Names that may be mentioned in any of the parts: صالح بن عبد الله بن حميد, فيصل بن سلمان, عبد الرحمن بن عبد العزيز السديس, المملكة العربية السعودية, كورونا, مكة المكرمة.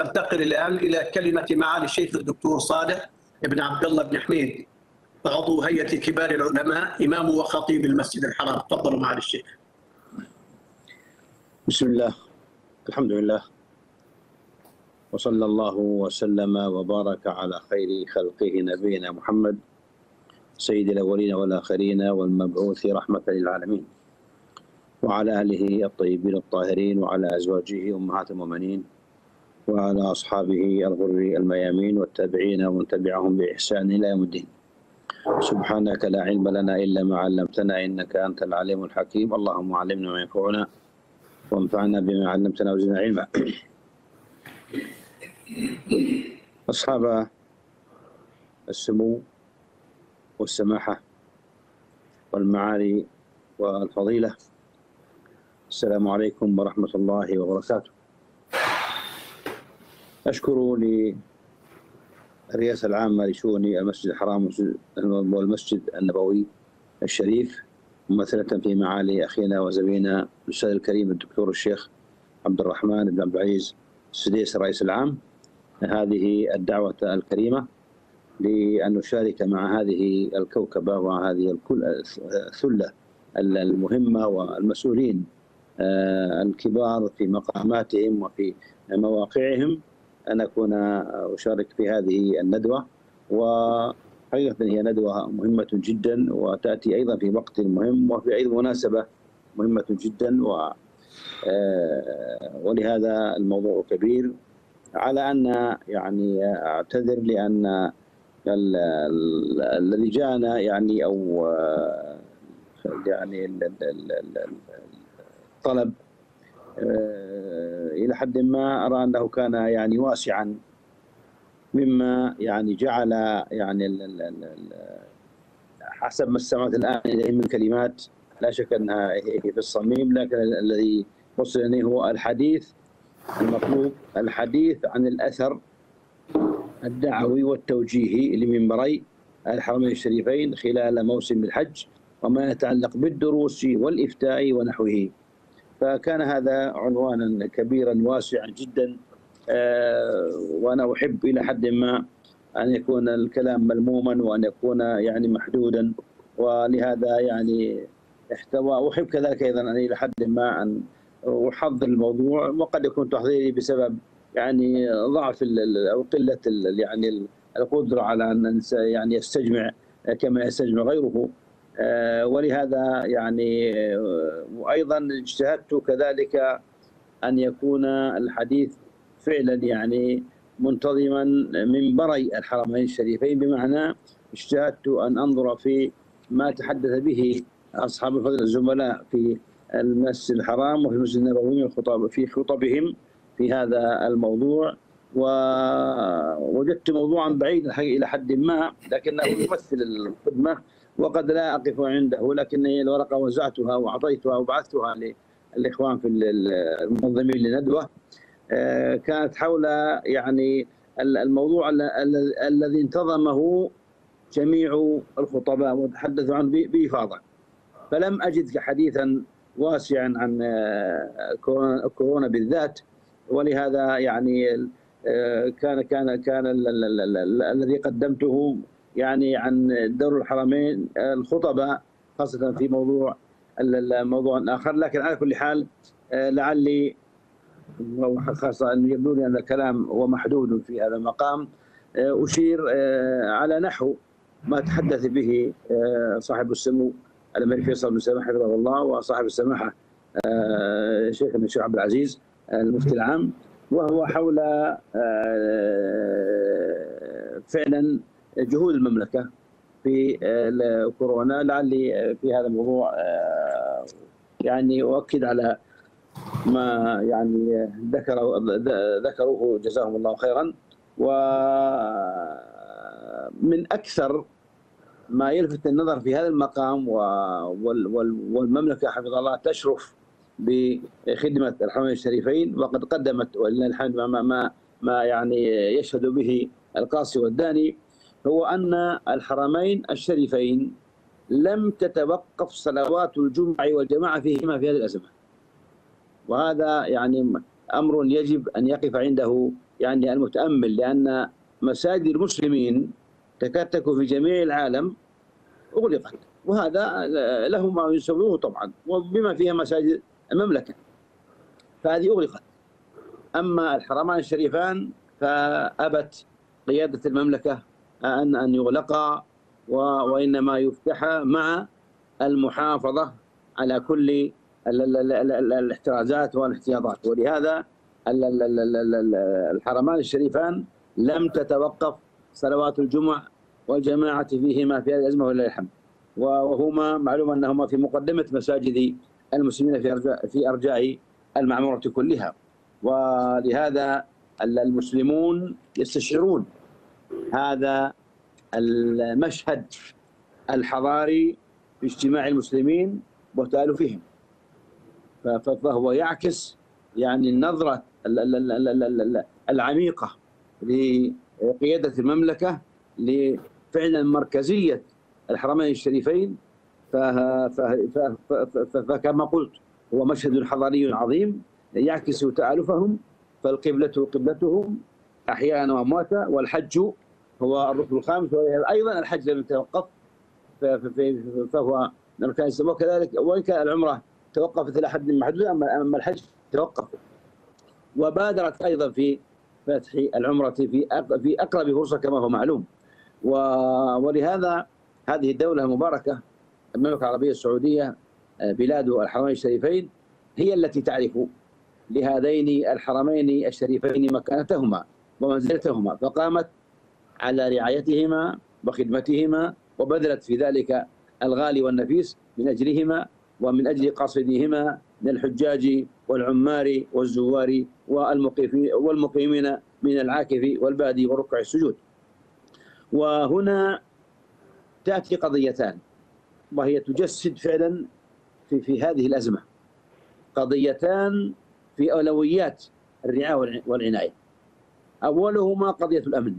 انتقل الآن إلى كلمة معالي الشيخ الدكتور صالح بن عبد الله بن حميد، عضو هيئة كبار العلماء، إمام وخطيب المسجد الحرام. تفضلوا معالي الشيخ. بسم الله، الحمد لله، وصلى الله وسلم وبارك على خير خلقه نبينا محمد سيد الأولين والآخرين والمبعوث رحمة للعالمين، وعلى أهله الطيبين الطاهرين، وعلى أزواجه أمهات المؤمنين، وعلى أصحابه الغر الميامين، والتابعين ومن تبعهم بإحسان إلى يوم الدين. سبحانك لا علم لنا إلا ما علمتنا إنك أنت العليم الحكيم. اللهم علمنا ما ينفعنا وانفعنا بما علمتنا وزدنا علما. أصحاب السمو والسماحة والمعالي والفضيلة، السلام عليكم ورحمة الله وبركاته. أشكر للرئاسة العامة لشؤون المسجد الحرام والمسجد النبوي الشريف، ممثلة في معالي أخينا وزميلنا الأستاذ الكريم الدكتور الشيخ عبد الرحمن بن عبد العزيز السديس الرئيس العام، هذه الدعوة الكريمة لأن نشارك مع هذه الكوكبة وهذه الثلة المهمة والمسؤولين الكبار في مقاماتهم وفي مواقعهم، أن أكون أشارك في هذه الندوة. وحقيقة هي ندوة مهمة جدا، وتأتي أيضا في وقت مهم وفي أيضا مناسبة مهمة جدا، ولهذا الموضوع كبير. على أن يعني أعتذر لأن الذي جاءنا يعني أو يعني الطلب إلى حد ما أرى أنه كان يعني واسعا، مما يعني جعل يعني حسب ما استمعت الآن إليه من كلمات لا شك أنها في الصميم، لكن الذي وصل إليه هو الحديث المطلوب، الحديث عن الأثر الدعوي والتوجيهي لمنبري الحرمين الشريفين خلال موسم الحج، وما يتعلق بالدروس والإفتاء ونحوه. فكان هذا عنوانا كبيرا واسعا جدا، وأنا أحب إلى حد ما أن يكون الكلام ملموما وأن يكون يعني محدودا، ولهذا يعني احتوى. أحب كذلك أيضا أن إلى حد ما أن أحضر الموضوع، وقد يكون تحضيري بسبب يعني ضعف أو قلة يعني القدرة على أن يعني يستجمع كما يستجمع غيره، ولهذا يعني وأيضا اجتهدت كذلك أن يكون الحديث فعلا يعني منتظما منبري الحرمين الشريفين، بمعنى اجتهدت أن أنظر في ما تحدث به أصحاب الفضل الزملاء في المسجد الحرام وفي المسجد النبوي في خطبهم في هذا الموضوع، ووجدت موضوعا بعيدا إلى حد ما لكنه يمثل الخدمة وقد لا أقف عنده، لكنني الورقة وزعتها وأعطيتها وبعثتها للإخوان في المنظمين للندوة، كانت حول يعني الموضوع الذي انتظمه جميع الخطباء وتحدثوا عنه بإفاضة. فلم أجد حديثا واسعا عن كورونا بالذات، ولهذا يعني كان الذي قدمته يعني عن دور الحرمين الخطبة خاصة في موضوع آخر. لكن على كل حال لعلي خاصة أن يبدو لي أن الكلام هو محدود في هذا المقام، أشير على نحو ما تحدث به صاحب السمو الأمير فيصل بن سلمان حفظه الله، وصاحب السماحة شيخ بن عبد العزيز المفتي العام، وهو حول فعلا جهود المملكة في كورونا. لعلي في هذا الموضوع يعني أؤكد على ما يعني ذكروه جزاهم الله خيرا. ومن أكثر ما يلفت النظر في هذا المقام والمملكة حفظها الله تشرف بخدمة الحرمين الشريفين، وقد قدمت ولله الحمد ما يعني يشهد به القاصي والداني، هو أن الحرمين الشريفين لم تتوقف صلوات الجمعة والجماعة فيهما في هذه الأزمة، وهذا يعني أمر يجب أن يقف عنده يعني المتأمل، لأن مساجد المسلمين تكاد تكون في جميع العالم أغلقت، وهذا لهم ما يسووه طبعا، وبما فيها مساجد المملكة فهذه أغلقت. أما الحرمان الشريفان فأبت قيادة المملكة أن يغلقا، وإنما يفتحا مع المحافظة على كل الاحترازات والاحتياطات، ولهذا الحرمان الشريفان لم تتوقف صلوات الجمعة والجماعة فيهما في هذه الأزمة ولله الحمد، وهما معلوم أنهما في مقدمة مساجد المسلمين في أرجاء المعمورة كلها، ولهذا المسلمون يستشعرون هذا المشهد الحضاري في اجتماع المسلمين وتألفهم، فهو يعكس يعني النظرة العميقة لقيادة المملكة لفعلا مركزية الحرمين الشريفين. فكما قلت هو مشهد حضاري عظيم يعكس تآلفهم، فالقبلة قبلتهم أحيانا وأمواتا، والحج هو الركن الخامس، وأيضا الحج لم يتوقف فهو من أركان الإسلام، وكذلك وإن كان العمرة توقفت إلى حد محدود، أما الحج توقف، وبادرت أيضا في فتح العمرة في أقرب فرصة كما هو معلوم. ولهذا هذه الدولة المباركة المملكة العربية السعودية بلاد الحرمين الشريفين هي التي تعرف لهذين الحرمين الشريفين مكانتهما ومنزلتهما، فقامت على رعايتهما وخدمتهما، وبذلت في ذلك الغالي والنفيس من أجلهما ومن أجل قاصديهما من الحجاج والعمار والزوار والمقيمين من العاكف والبادي وركع السجود. وهنا تأتي قضيتان وهي تجسد فعلا في هذه الأزمة، قضيتان في أولويات الرعاية والعناية. أولهما قضية الأمن،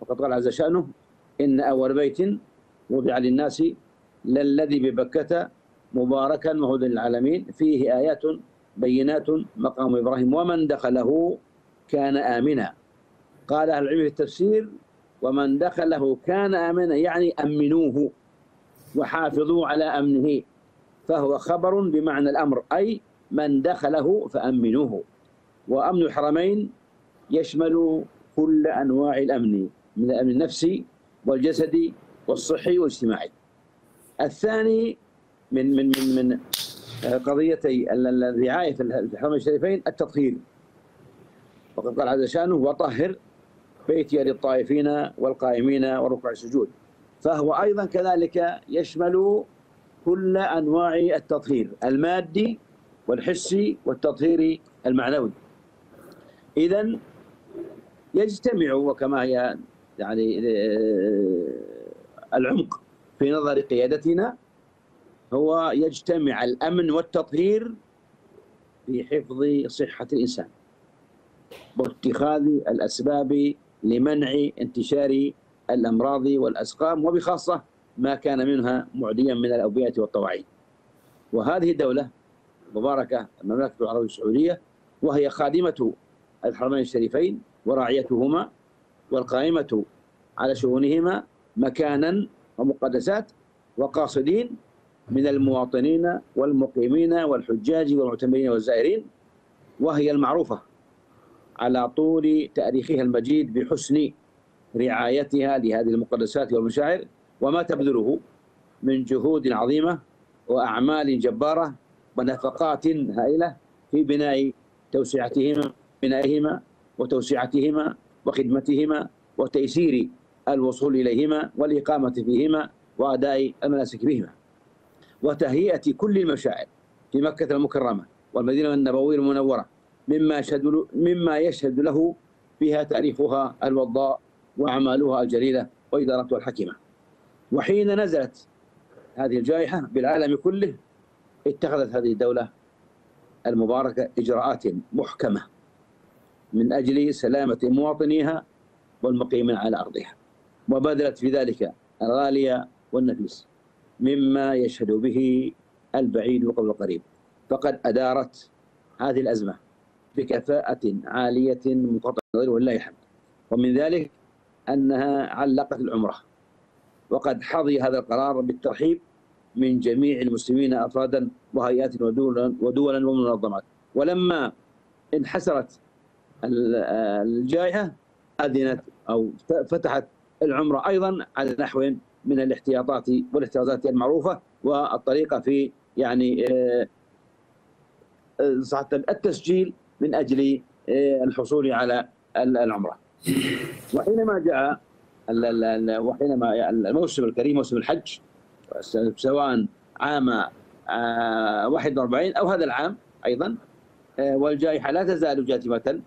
وقد قال عز شأنه: إن أول بيت وضع للناس للذي ببكة مباركا وهدى للعالمين فيه آيات بينات مقام إبراهيم ومن دخله كان آمنا. قال أهل العلم في التفسير: ومن دخله كان آمنا يعني أمنوه وحافظوا على أمنه، فهو خبر بمعنى الأمر، أي من دخله فأمنوه. وأمن الحرمين يشمل كل أنواع الأمن من الأمن النفسي والجسدي والصحي والاجتماعي. الثاني من من من من قضيتي الرعاية في الحرمين الشريفين التطهير، وقد قال عز شأنه: وطهر بيتي للطائفين والقائمين وركع السجود، فهو أيضا كذلك يشمل كل أنواع التطهير المادي والحسي والتطهير المعنوي. إذن يجتمع، وكما هي يعني العمق في نظر قيادتنا هو يجتمع الأمن والتطهير في حفظ صحة الإنسان واتخاذ الأسباب لمنع انتشار الأمراض والأسقام، وبخاصة ما كان منها معديا من الأوبئة والطواعين. وهذه الدولة المباركة المملكة العربية السعودية وهي خادمة الحرمين الشريفين وراعيتهما والقائمة على شؤونهما مكانا ومقدسات، وقاصدين من المواطنين والمقيمين والحجاج والمعتمرين والزائرين، وهي المعروفة على طول تاريخها المجيد بحسن رعايتها لهذه المقدسات والمشاعر وما تبذله من جهود عظيمة وأعمال جبارة ونفقات هائلة في بناء بنائهما وتوسعتهما وخدمتهما وتيسير الوصول إليهما والإقامة فيهما وأداء المناسك بهما، وتهيئة كل المشاعر في مكة المكرمة والمدينة النبوية المنورة مما يشهد له فيها تاريخها الوضاء وأعمالها الجليلة وإدارتها الحكيمة. وحين نزلت هذه الجائحة بالعالم كله اتخذت هذه الدولة المباركة إجراءات محكمة من أجل سلامة مواطنيها والمقيمين على أرضها، وبذلت في ذلك الغالية والنفيس مما يشهد به البعيد وقبل القريب. فقد أدارت هذه الأزمة بكفاءة عالية متطورة ولله الحمد. ومن ذلك أنها علقت العمرة، وقد حظي هذا القرار بالترحيب من جميع المسلمين أفرادا وهيئات ودولا ومنظمات. ولما انحسرت الجائحة أذنت أو فتحت العمرة أيضا على نحو من الاحتياطات والاحترازات المعروفة والطريقة في يعني التسجيل من أجل الحصول على العمرة. وحينما جاء وحينما الموسم الكريم موسم الحج سواء عام 41 أو هذا العام أيضا، والجائحة لا تزال جاثمة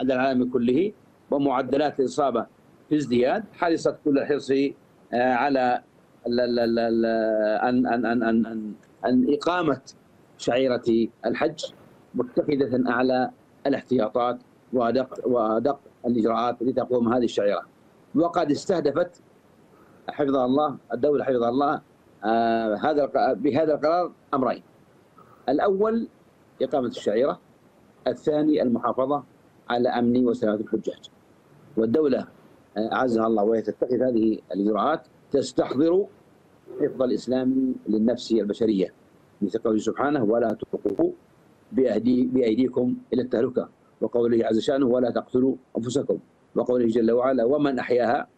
على العالم كله ومعدلات الإصابة في ازدياد، حرصت كل الحرص على أن إقامة شعيرة الحج متخذة أعلى الاحتياطات وأدق الإجراءات لتقوم هذه الشعيرة. وقد استهدفت حفظها الله الدولة حفظها الله بهذا القرار أمرين: الأول إقامة الشعيرة، الثاني المحافظة على أمن وسلامة الحجاج. والدولة عزها الله وهي تتخذ هذه الإجراءات تستحضر حفظ الإسلام للنفس البشرية مثل قوله سبحانه: ولا تلقوا بأيديكم إلى التهلكة، وقوله عز شأنه: ولا تقتلوا أنفسكم، وقوله جل وعلا: ومن أحياها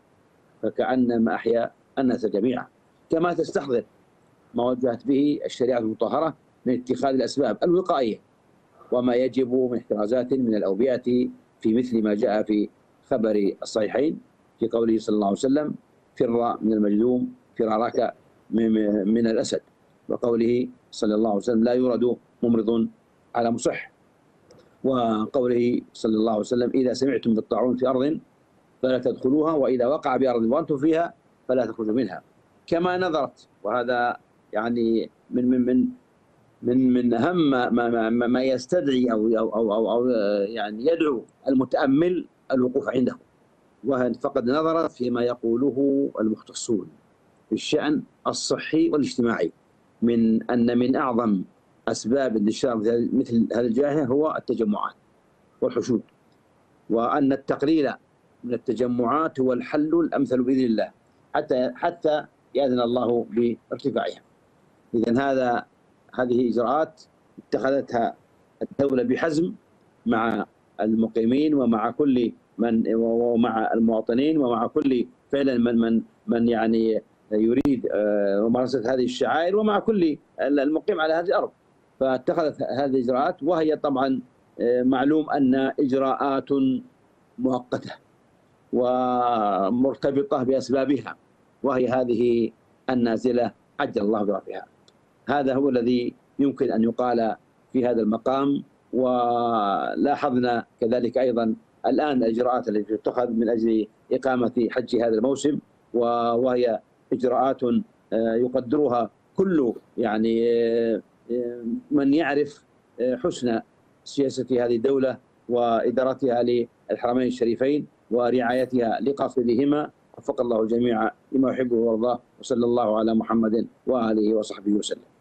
فكأنما أحيا الناس جميعا. كما تستحضر ما وجهت به الشريعة المطهرة من اتخاذ الأسباب الوقائية وما يجب من احترازات من الأوبئة، في مثل ما جاء في خبر الصحيحين في قوله صلى الله عليه وسلم: فر من المجذوم فرارك من الأسد، وقوله صلى الله عليه وسلم: لا يرد ممرض على مصح، وقوله صلى الله عليه وسلم: إذا سمعتم بالطاعون في أرض فلا تدخلوها، وإذا وقع بأرض وأنتم فيها فلا تخرجوا منها. كما نظرت، وهذا يعني من من من من من أهم ما يستدعي أو يعني يدعو المتأمل الوقوف عنده، فقد نظرت فيما يقوله المختصون في الشأن الصحي والاجتماعي من أن من أعظم أسباب انتشار مثل هذه الجائحة هو التجمعات والحشود، وأن التقليل من التجمعات هو الحل الأمثل بإذن الله حتى يأذن الله بارتفاعها. إذن هذه إجراءات اتخذتها الدولة بحزم مع المقيمين ومع كل من ومع المواطنين ومع كل فعلا من من من يعني يريد ممارسة هذه الشعائر ومع كل المقيم على هذه الأرض، فاتخذت هذه الإجراءات. وهي طبعا معلوم أن إجراءات مؤقتة ومرتبطة بأسبابها، وهي هذه النازلة عجل الله برفعها. هذا هو الذي يمكن أن يقال في هذا المقام. ولاحظنا كذلك أيضا الآن الإجراءات التي تتخذ من أجل إقامة حج هذا الموسم، وهي إجراءات يقدرها كل يعني من يعرف حسن سياسة هذه الدولة وإدارتها للحرمين الشريفين ورعايتها لقاصدهما. وفق الله الجميع لما يحبه ويرضاه، وصلى الله على محمد وآله وصحبه وسلم.